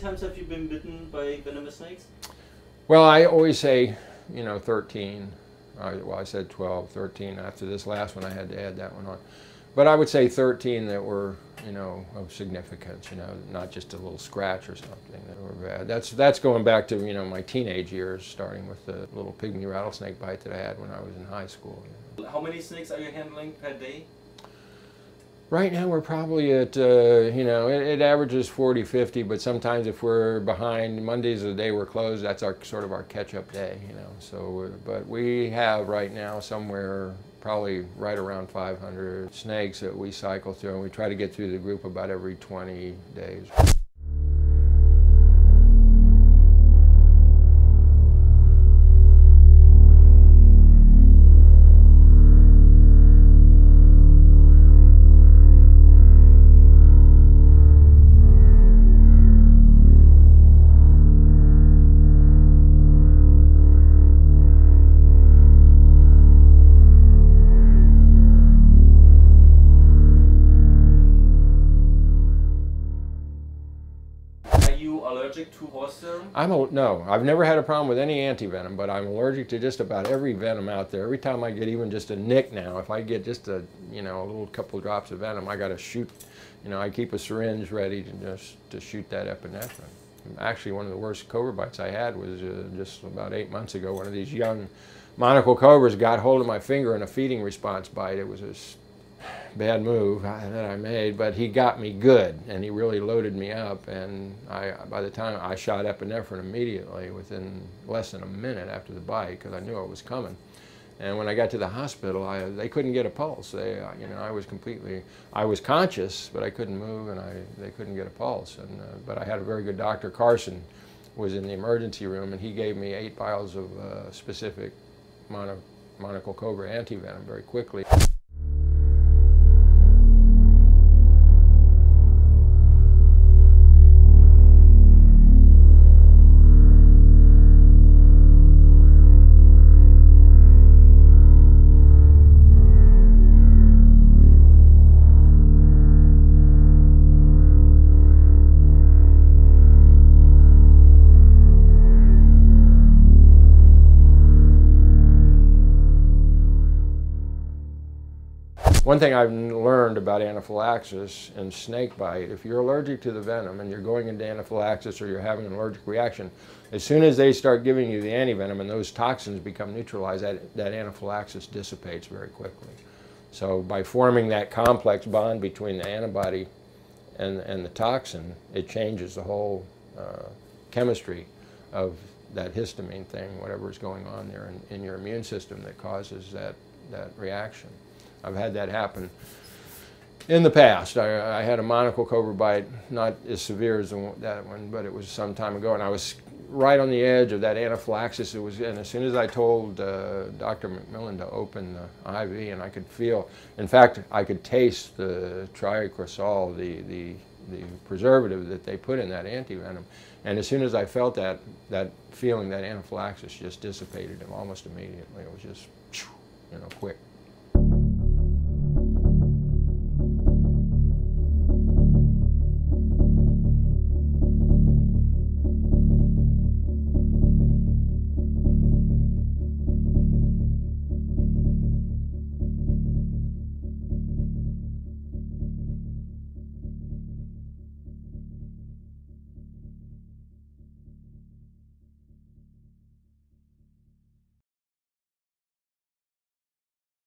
times have you been bitten by venomous snakes? Well, I always say, you know, 13. Well, I said 12, 13. After this last one, I had to add that one on. But I would say 13 that were, you know, of significance, you know, not just a little scratch or something that were bad. That's going back to, you know, my teenage years, starting with the little pygmy rattlesnake bite that I had when I was in high school. You know. How many snakes are you handling per day? Right now we're probably at, you know, it averages 40, 50, but sometimes if we're behind, Mondays are the day we're closed, that's our sort of our catch-up day, you know. So, but we have right now somewhere probably right around 500 snakes that we cycle through, and we try to get through the group about every 20 days. Allergic to horse serum? No, I've never had a problem with any anti-venom, but I'm allergic to just about every venom out there. Every time I get even just a nick now, if I get just a, you know, a little couple of drops of venom, I got to shoot, you know, I keep a syringe ready to just to shoot that epinephrine. Actually, one of the worst cobra bites I had was just about 8 months ago. One of these young monocle cobras got hold of my finger in a feeding response bite. It was a bad move that I made, but he got me good, and he really loaded me up, and by the time I shot epinephrine immediately, within less than a minute after the bite, because I knew it was coming. And when I got to the hospital, they couldn't get a pulse. You know, I was conscious, but I couldn't move, and they couldn't get a pulse. And but I had a very good doctor. Carson was in the emergency room, and he gave me 8 vials of specific monocle cobra antivenom very quickly. One thing I've learned about anaphylaxis and snake bite, if you're allergic to the venom and you're going into anaphylaxis or you're having an allergic reaction, as soon as they start giving you the antivenom and those toxins become neutralized, that anaphylaxis dissipates very quickly. So by forming that complex bond between the antibody and the toxin, it changes the whole chemistry of that histamine thing, whatever is going on there in your immune system that causes that reaction. I've had that happen in the past. I had a monocle cobra bite, not as severe as that one, but it was some time ago, and I was right on the edge of that anaphylaxis. And as soon as I told Dr. McMillan to open the IV, and I could feel, in fact, I could taste the triclosol, the preservative that they put in that antivenom. And as soon as I felt that feeling, that anaphylaxis just dissipated almost immediately. It was just, you know, quick.